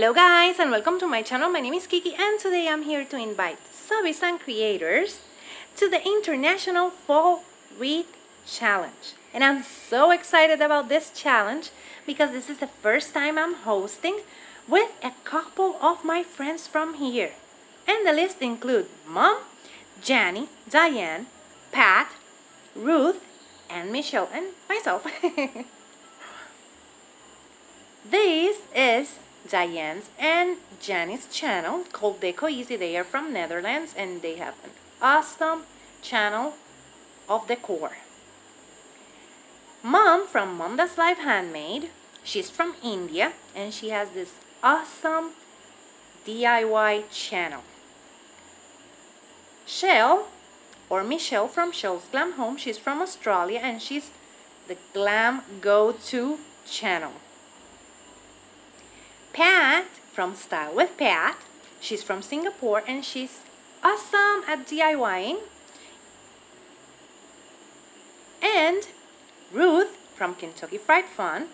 Hello guys and welcome to my channel. My name is Kiki and today I'm here to invite subbies and creators to the International Fall Read Challenge. And I'm so excited about this challenge because this is the first time I'm hosting with a couple of my friends from here. And the list include Mom, Jenny, Diane, Pat, Ruth, and Michelle, and myself. This is Diane's and Jenny's channel called Deco Easy. They are from Netherlands and they have an awesome channel of decor. Mom from MomDas Life Handmade. She's from India and she has this awesome DIY channel. Shell or Michelle from Shell's Glam Home. She's from Australia and she's the glam go-to channel. Pat from Style with Pat. She's from Singapore and she's awesome at DIYing. And Ruth from Kentucky Fried Fun.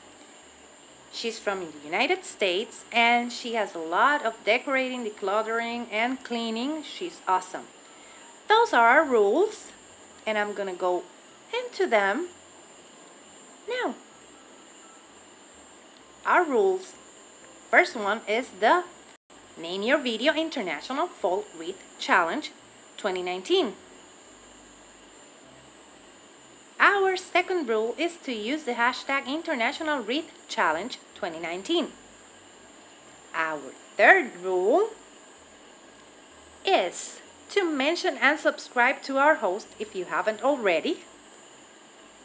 She's from the United States and she has a lot of decorating, decluttering, and cleaning. She's awesome. Those are our rules and I'm gonna go into them now. Our rules. First one is the Name Your Video International Fall Wreath Challenge 2019. Our second rule is to use the hashtag International Wreath Challenge 2019. Our third rule is to mention and subscribe to our host if you haven't already.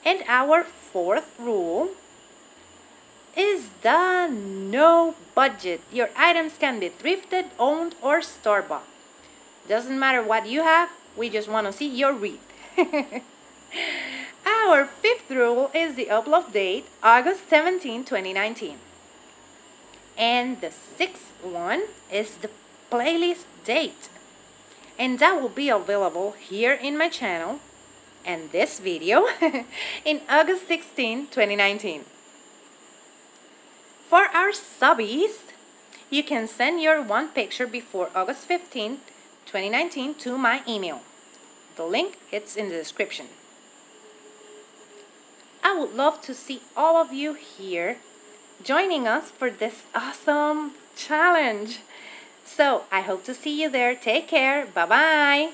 And our fourth rule is the no budget. Your items can be thrifted, owned, or store bought. Doesn't matter what you have, we just want to see your wreath. Our fifth rule is the upload date, August 17, 2019. And the sixth one is the playlist date. And that will be available here in my channel and this video in August 16, 2019. For our subbies, you can send your one picture before August 15, 2019 to my email. The link is in the description. I would love to see all of you here joining us for this awesome challenge. So I hope to see you there. Take care. Bye-bye.